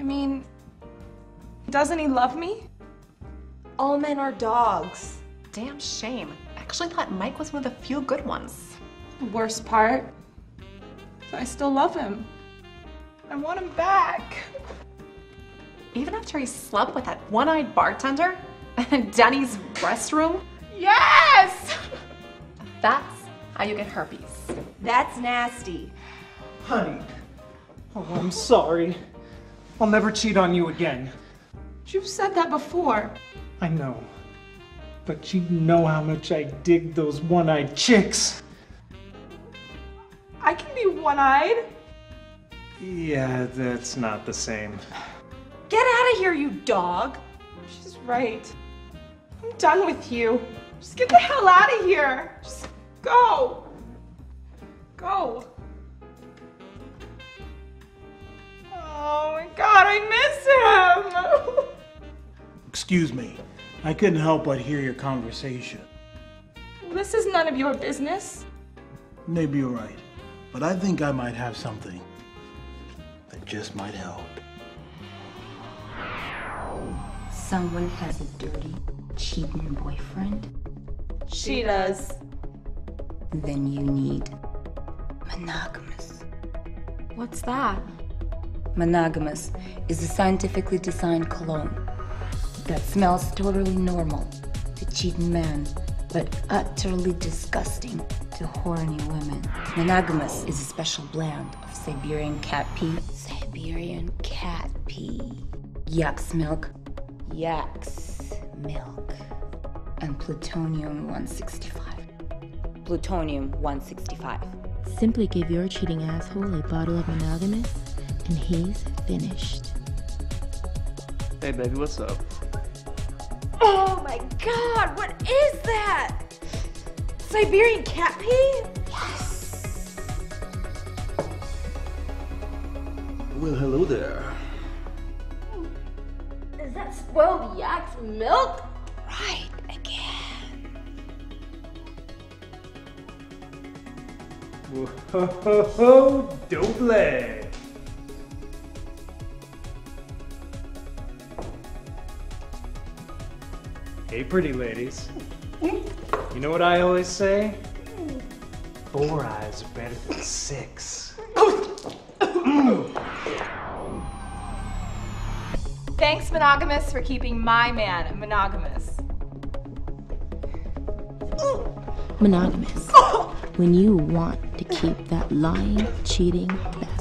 I mean, doesn't he love me? All men are dogs. Damn shame. I actually thought Mike was one of the few good ones. The worst part is I still love him. I want him back. Even after he slept with that one-eyed bartender in Danny's restroom? Yes! That's how you get herpes. That's nasty. Honey, oh, I'm sorry. I'll never cheat on you again. You've said that before. I know, but you know how much I dig those one-eyed chicks. I can be one-eyed. Yeah, that's not the same. Get out of here, you dog! She's right. I'm done with you. Just get the hell out of here! Just go! Go! Oh my God, I miss him! Excuse me. I couldn't help but hear your conversation. This is none of your business. Maybe you're right, but I think I might have something that just might help. Someone has a dirty, cheating boyfriend? She does. Then you need monogamous. What's that? Monogamous is a scientifically designed cologne that smells totally normal to cheating men, but utterly disgusting to horny women. Monogamous is a special blend of Siberian cat pee. Siberian cat pee. Yak's milk. Yak's milk. And plutonium-165. Plutonium-165. Simply give your cheating asshole a bottle of monogamous and he's finished. Hey baby, what's up? Oh my God, what is that? Siberian cat pee? Yes! Well, hello there. Does that spoil the yak's milk? Right again. Whoa, ho, ho, dope leg. Hey, pretty ladies. You know what I always say? 4 eyes are better than 6. Thanks, monogamous, for keeping my man monogamous. Monogamous. When you want to keep that lying, cheating, bastard.